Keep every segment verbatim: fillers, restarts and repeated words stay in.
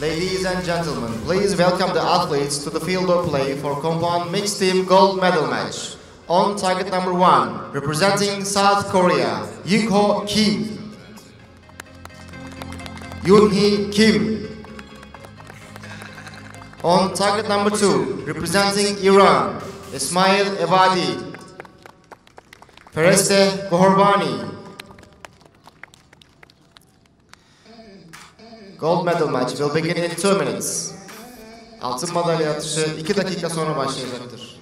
Ladies and gentlemen, please welcome the athletes to the field of play for compound mixed team gold medal match. On target number one, representing South Korea, Yukho Kim, Yunhee Kim. On target number two, representing Iran, Esmaeil Ebadi, Fereshteh Ghorbani. Gold medal match will begin in two minutes. Altın madalya atışı iki dakika sonra başlayacaktır.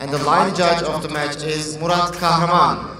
And the line judge of the match is Murat Kahraman.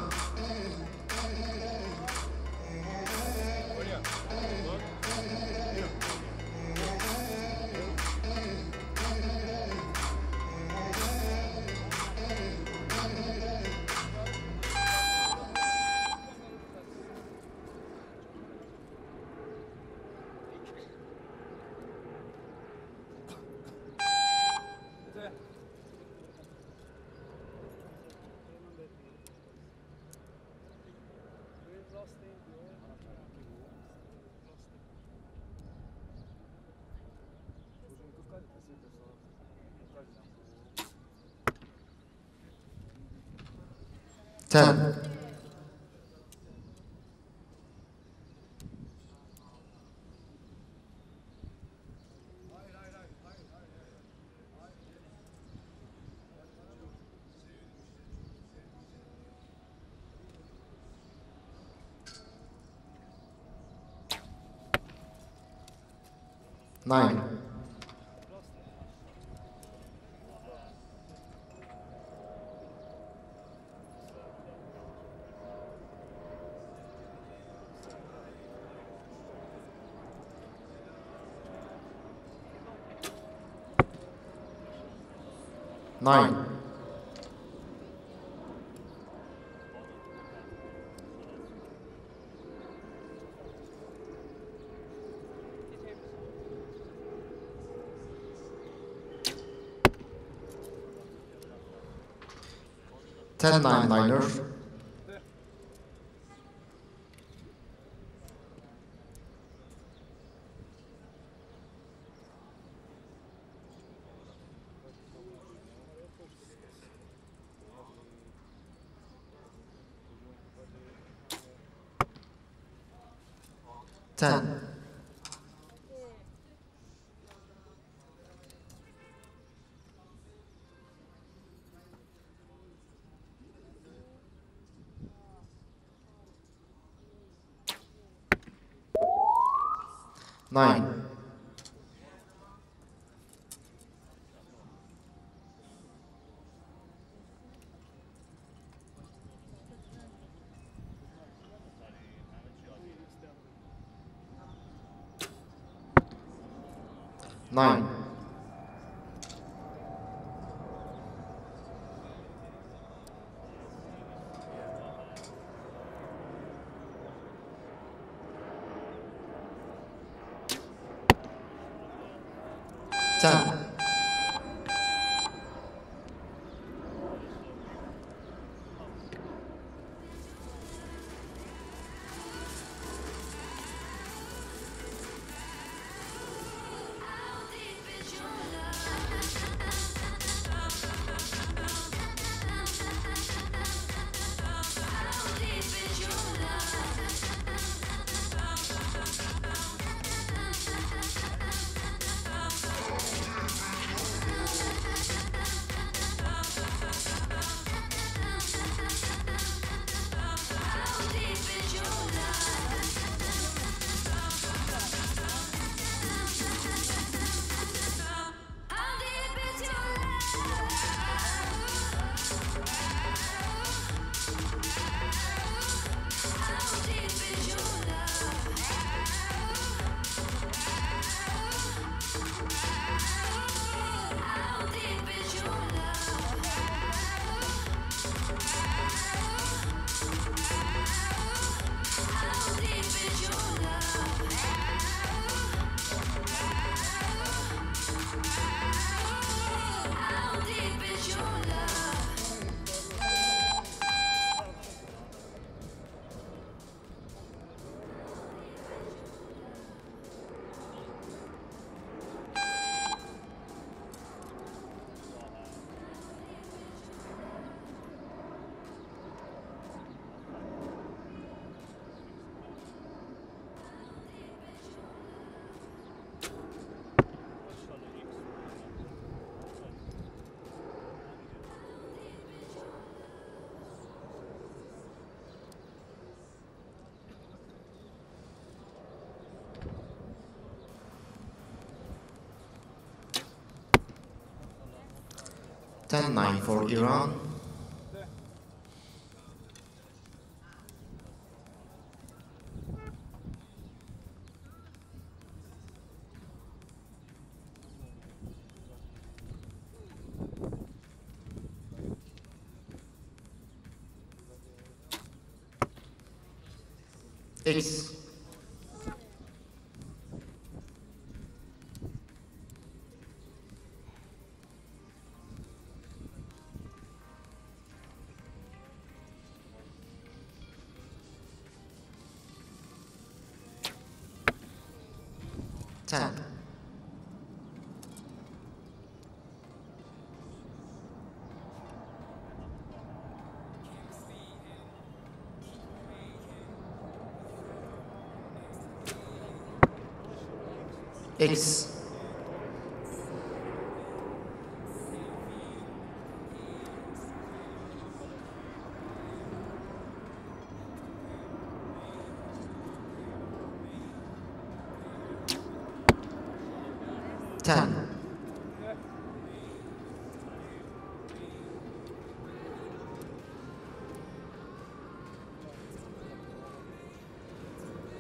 ten. nine. Nine. Ten nine liner. ten. nine. Nine. Ten. ten nine for Iran. Ace. Ten. Ace. Ten.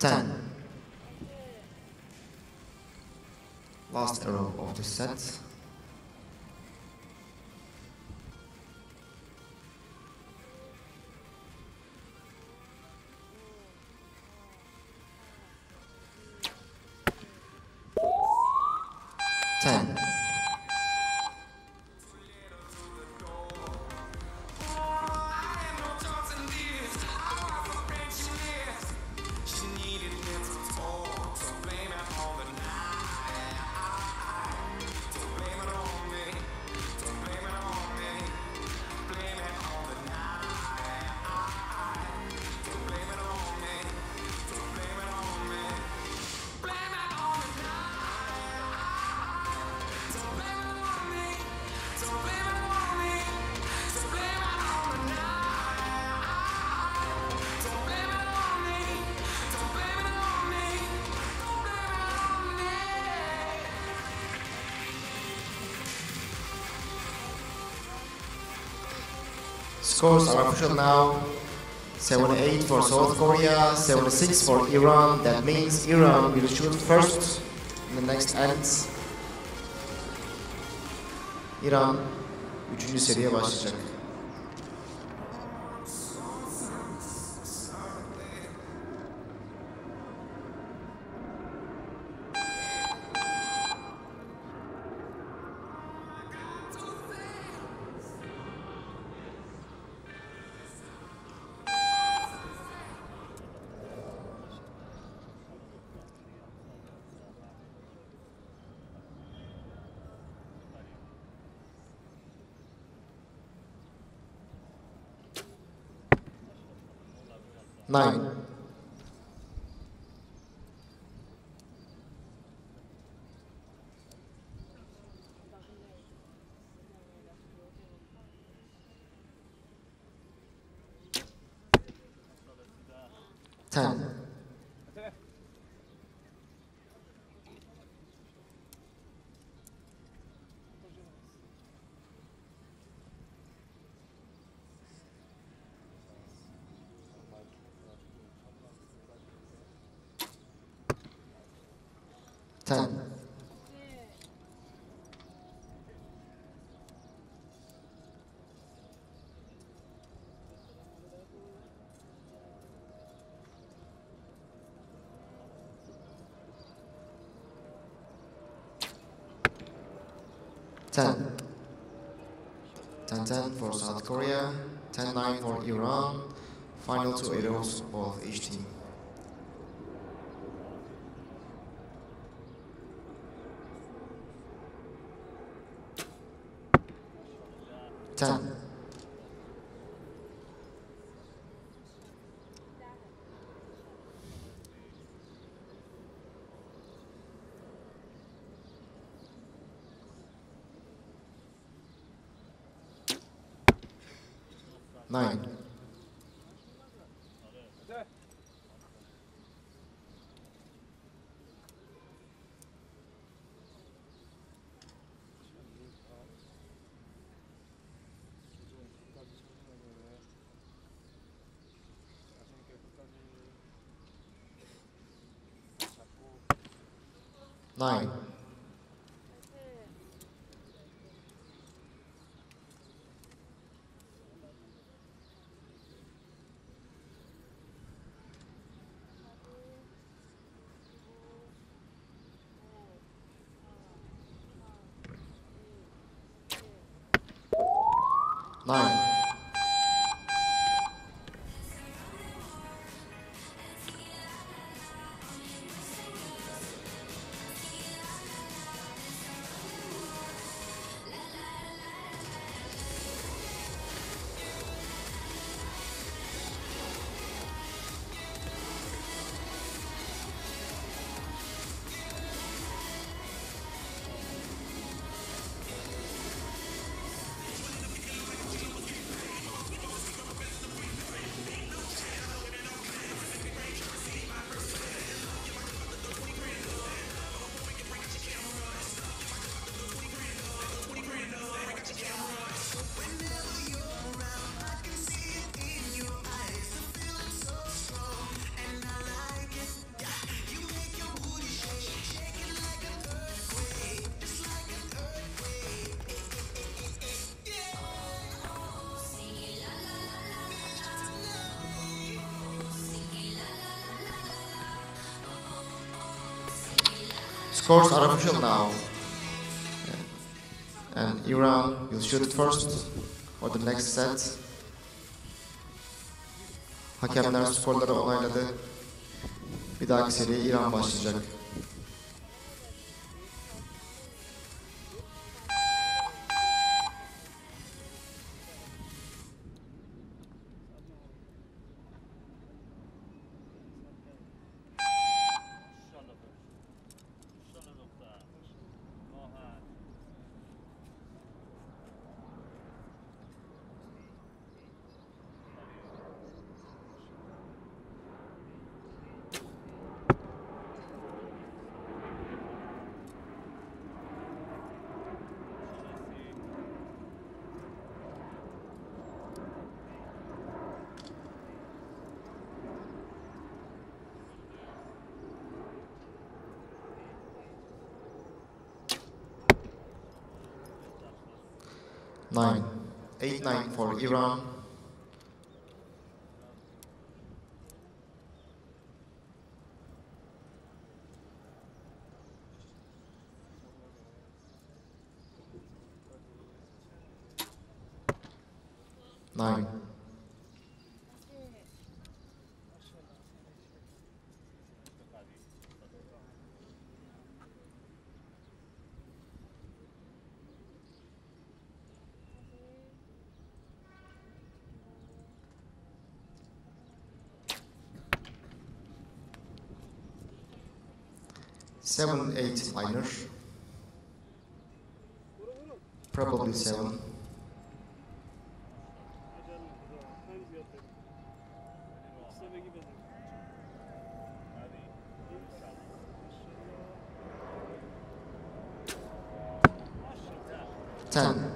ten. Last arrow of the set. ten. Scores are official now. seven eight for South Korea, seven six for Iran. That means Iran will shoot first in the next ends. İran üçüncü seriye başlayacak. Nine. Ten. ten. ten. ten ten for South Korea, ten nine for Iran. Final two arrows of each team. ten. nine. nine. nine. Scores are official now, and Iran will shoot first for the next set. Hakemler skorları onayladı. Bir dahaki seriye İran başlayacak. Nine, eight, nine for Iran. Nine. Seven, eight minor, probably seven. Ten.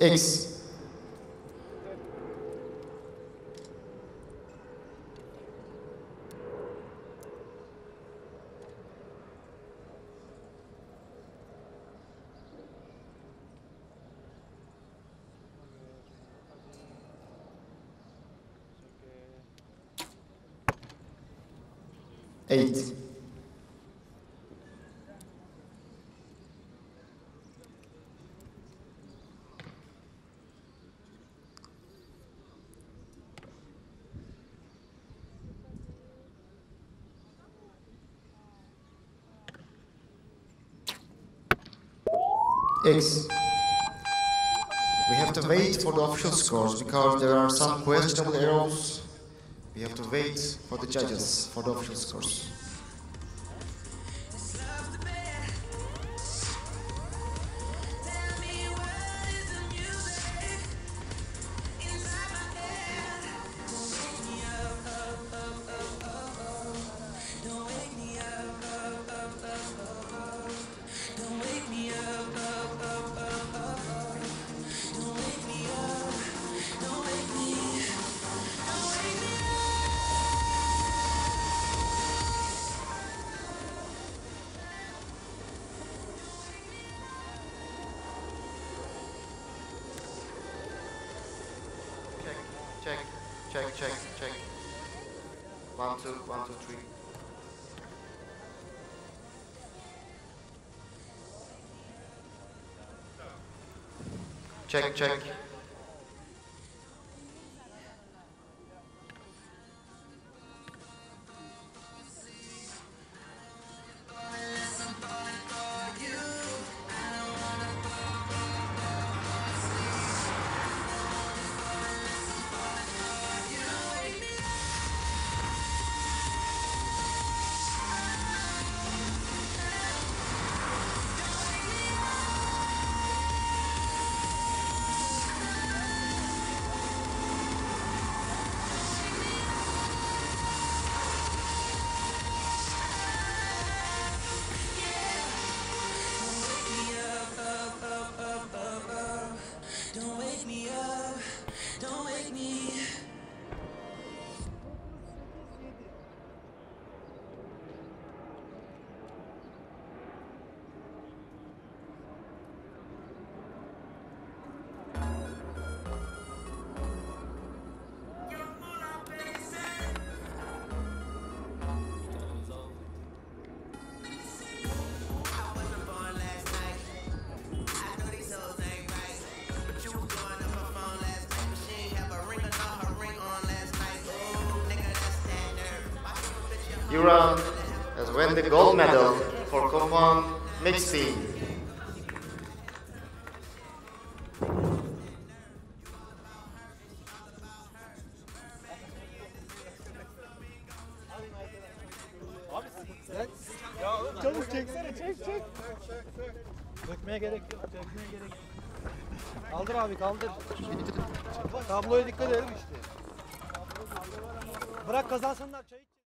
X. Eight. X. We have to wait for the official scores because there are some questionable errors. We have to wait for the judges for the official scores. check, check. One, two, one, two, three. Check, check. Iran has won the gold medal for Kumon mixed team. Dökmeye gerek yok, dökmeye gerek yok. Kaldır abi, kaldır. Tabloya dikkat edelim işte. Bırak kazansınlar çayı.